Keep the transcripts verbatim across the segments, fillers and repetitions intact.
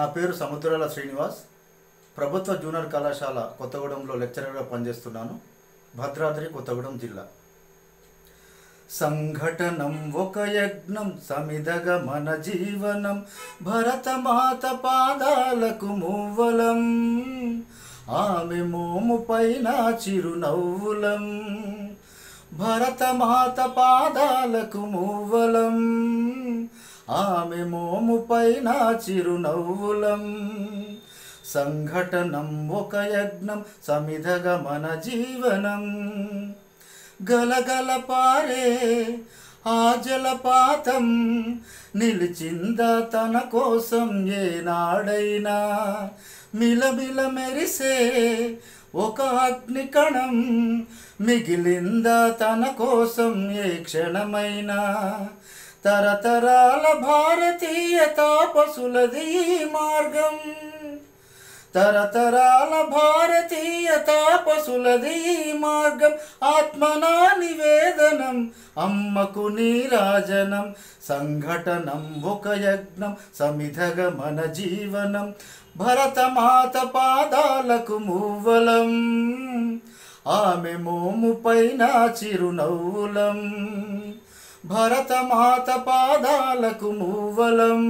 నా పేరు సముద్రాల శ్రీనివాస్ ప్రభుత్వ జూనియర్ కళాశాల కొత్తగూడెంలో లెక్చరర్‌గా పనిచేస్తున్నాను భద్రాద్రి కొత్తగూడెం జిల్లా సంఘటనం ఒక యజ్ఞం సమిదగ మన జీవనం భరతమాత పాదాలకు మూవలం ఆమె మోముపైన చిరునవ్వులం భరతమాత పాదాలకు మూవలం ఆమె మోముపైన చిరునవ్వులం సంఘటనం ఒక యజ్ఞం సమిధగ మన జీవనం గలగల పారే ఆ జలపాతం నిలిచిందా తన కోసం ఏనాడైనా మిలమిల మెరిసే ఒక అగ్ని కణం మిగిలిందా తన కోసం ఏ క్షణమైనా తరతరాల భారతీయ తాపసులది మార్గం తరతరాల భారతీయ తాపసులది మార్గం ఆత్మనా నివేదనం అమ్మకు నీరాజనం సంఘటనం ఒక యజ్ఞం సమిధగ మన జీవనం భరతమాత పాదాలకు మూవలం ఆమె మోముపైన చిరునవ్వులం భరతమాత పాదాలకు మూవలం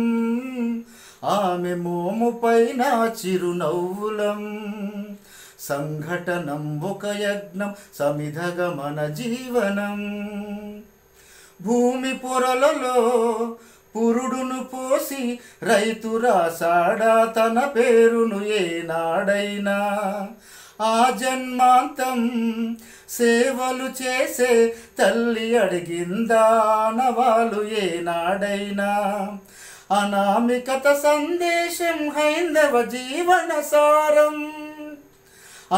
ఆమె మోముపైన చిరునవ్వులం సంఘటనం ఒక యజ్ఞం సమిధగ మన జీవనం భూమి పొరలలో పురుడును పోసి రైతు రాసాడా తన పేరును ఏనాడైనా ఆ జన్మాంతం సేవలు చేసే తల్లి అడిగిందా నవాలు ఏనాడైనా అనామికత సందేశం హైందవ జీవన సారం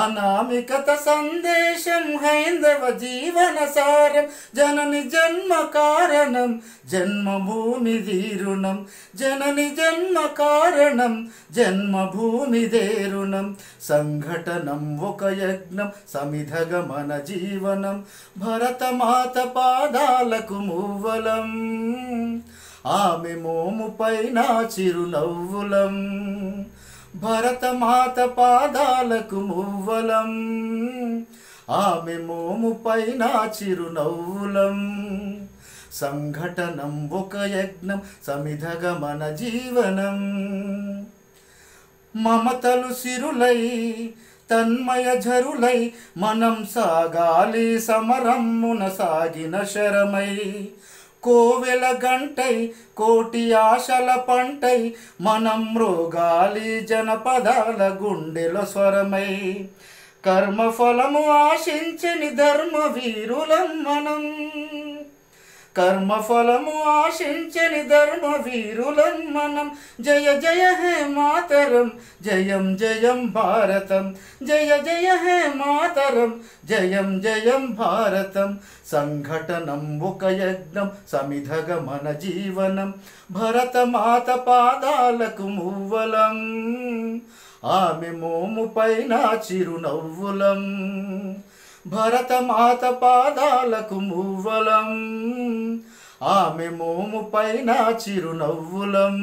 అనామికత సందేశం హైందవ జీవన సారం జనని జన్మ కారణం జన్మభూమి దీరుణం జనని జన్మ కారణం జన్మభూమి దేరుణం సంఘటనం ఒక యజ్ఞం సమిధగ మన జీవనం భరతమాత పాదాలకు మూవలం ఆమె మోముపైన చిరునవ్వులం భరతమాత పాదాలకు మూవలం ఆమె మోముపైన చిరునవ్వులం సంఘటనం ఒక యజ్ఞం సమిధగ మన జీవనం మమతలు సిరులై తన్మయ జరులై మనం సాగాలి సమరమ్మున సాగిన శరమై కోవెల గంటై కోటి ఆశల పంటై మనం మ్రోగాలి జనపదాల గుండెల స్వరమై కర్మఫలము ఆశించని ధర్మ వీరులం మనం కర్మఫలము ఆశించని ధర్మ వీరులం మనం జయ జయ హే మాతరం జయం జయం భారతం జయ జయ హే మాతరం జయం జయం భారతం సంఘటనం ఒక యజ్ఞం సమిధగ మన జీవనం భరతమాత పాదాలకు మూవలం ఆమె మోముపైన చిరునవ్వులం భరతమాత పాదాలకు మూవలం ఆమె మోముపైన చిరునవ్వులం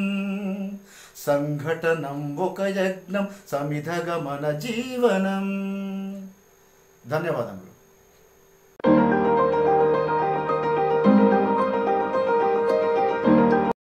సంఘటనం ఒక యజ్ఞం సమిధగ మన జీవనం ధన్యవాదములు.